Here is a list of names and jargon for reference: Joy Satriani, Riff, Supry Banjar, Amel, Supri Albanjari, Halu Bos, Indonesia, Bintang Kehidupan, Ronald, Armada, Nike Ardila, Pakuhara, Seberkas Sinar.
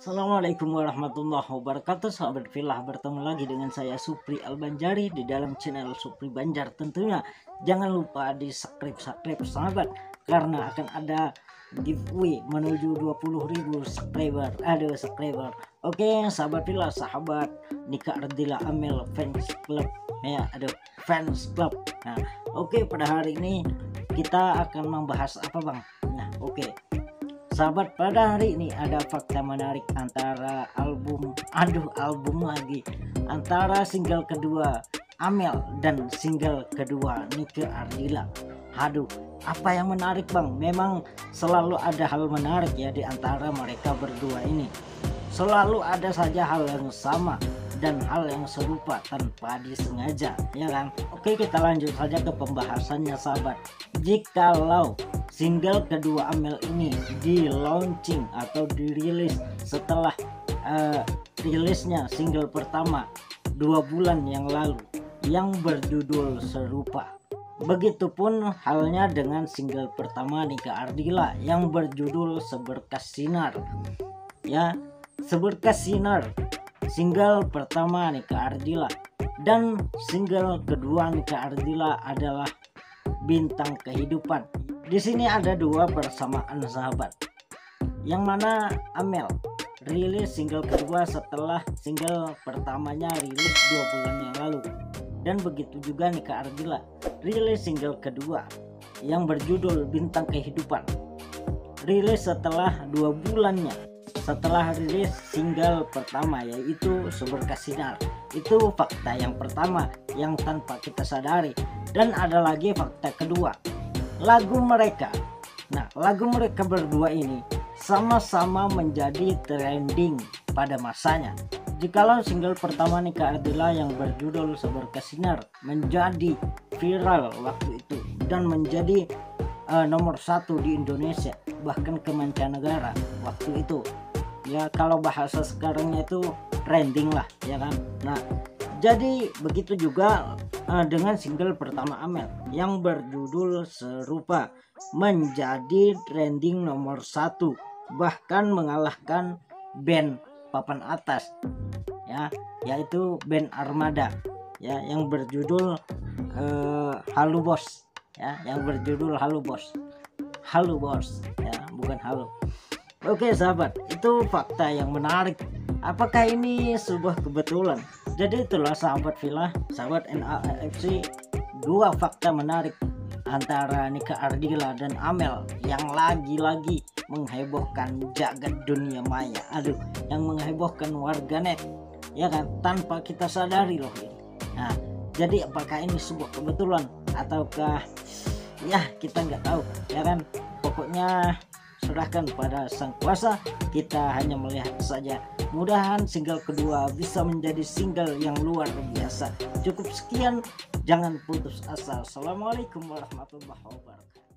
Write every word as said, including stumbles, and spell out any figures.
Assalamualaikum warahmatullahi wabarakatuh. Sahabat Filah, bertemu lagi dengan saya Supri Albanjari di dalam channel Supri Banjar. Tentunya jangan lupa di subscribe-subscribe sahabat, karena akan ada giveaway menuju dua puluh ribu subscriber. Aduh subscriber. Oke sahabat Filah, sahabat Nike Ardila Amel fans club ya, ada fans club. Nah, oke pada hari ini kita akan membahas apa bang? Nah oke sahabat, pada hari ini ada fakta menarik antara album aduh album lagi antara single kedua Amel dan single kedua Nike Ardila. Aduh apa yang menarik bang? Memang selalu ada hal menarik ya di antara mereka berdua ini, selalu ada saja hal yang sama dan hal yang serupa tanpa disengaja ya kan. Oke kita lanjut saja ke pembahasannya sahabat. Jikalau single kedua Amel ini di launching atau dirilis setelah uh, rilisnya single pertama dua bulan yang lalu yang berjudul serupa, begitupun halnya dengan single pertama Nike Ardila yang berjudul Seberkas Sinar ya. Seberkas Sinar single pertama Nike Ardila, dan single kedua Nike Ardila adalah Bintang Kehidupan. Di sini ada dua persamaan sahabat, yang mana Amel rilis single kedua setelah single pertamanya rilis dua bulan yang lalu, dan begitu juga Nike Ardila rilis single kedua yang berjudul Bintang Kehidupan, rilis setelah dua bulannya setelah rilis single pertama yaitu Seberkas Sinar. Itu fakta yang pertama yang tanpa kita sadari. Dan ada lagi fakta kedua, lagu mereka, nah lagu mereka berdua ini sama-sama menjadi trending pada masanya. Jikalau single pertama Nike Ardila yang berjudul Seberkas Sinar menjadi viral waktu itu dan menjadi uh, nomor satu di Indonesia bahkan ke mancanegara waktu itu ya, kalau bahasa sekarangnya itu trending lah ya kan. Nah jadi begitu juga uh, dengan single pertama Amel yang berjudul serupa menjadi trending nomor satu bahkan mengalahkan band papan atas ya, yaitu band Armada ya yang berjudul uh, Halu Bos ya, yang berjudul Halu Bos Halu Bos ya, bukan Halu. Oke sahabat, itu fakta yang menarik. Apakah ini sebuah kebetulan? Jadi itulah sahabat Villa, sahabat N A F C, dua fakta menarik antara Nike Ardila dan Amel yang lagi-lagi menghebohkan jagat dunia maya. Aduh, yang menghebohkan warganet ya kan, tanpa kita sadari loh ini. Nah jadi apakah ini sebuah kebetulan ataukah ya kita nggak tahu ya kan. Pokoknya serahkan pada sang kuasa, kita hanya melihat saja. Mudahan single kedua bisa menjadi single yang luar biasa. Cukup sekian, jangan putus asa. Assalamualaikum warahmatullahi wabarakatuh.